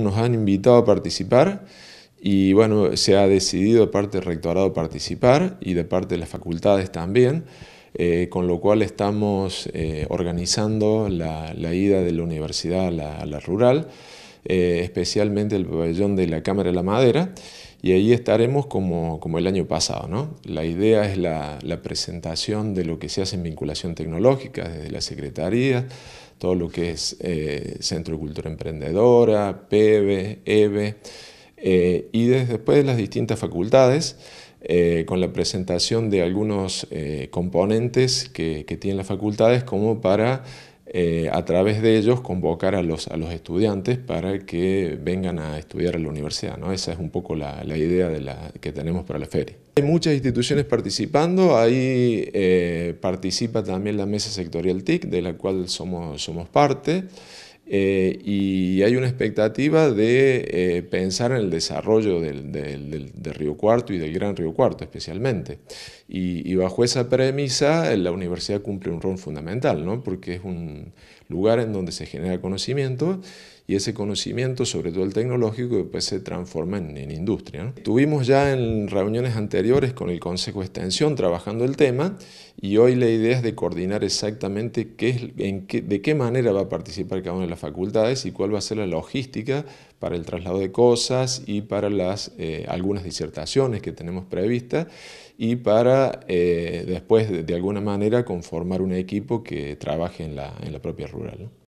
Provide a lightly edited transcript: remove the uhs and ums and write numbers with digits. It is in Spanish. Nos han invitado a participar y bueno, se ha decidido de parte del rectorado participar y de parte de las facultades también, con lo cual estamos organizando la ida de la universidad a la rural, especialmente el pabellón de la Cámara de la Madera, y ahí estaremos como el año pasado, ¿no? La idea es la presentación de lo que se hace en vinculación tecnológica desde la Secretaría, todo lo que es Centro de Cultura Emprendedora, PEBE, EBE, y después de las distintas facultades, con la presentación de algunos componentes que tienen las facultades como para a través de ellos convocar a los estudiantes para que vengan a estudiar a la universidad, ¿no? Esa es un poco la idea que tenemos para la feria. Hay muchas instituciones participando, ahí participa también la mesa sectorial TIC, de la cual somos parte, y hay una expectativa de pensar en el desarrollo del Río Cuarto y del Gran Río Cuarto especialmente. Y bajo esa premisa la universidad cumple un rol fundamental, ¿no? Porque es un lugar en donde se genera conocimiento y ese conocimiento, sobre todo el tecnológico, después se transforma en industria, ¿no? Estuvimos ya en reuniones anteriores con el Consejo de Extensión trabajando el tema y hoy la idea es de coordinar exactamente de qué manera va a participar cada una de las facultades y cuál va a ser la logística para el traslado de cosas y para algunas disertaciones que tenemos previstas y para después de alguna manera conformar un equipo que trabaje en la propia rural, ¿no?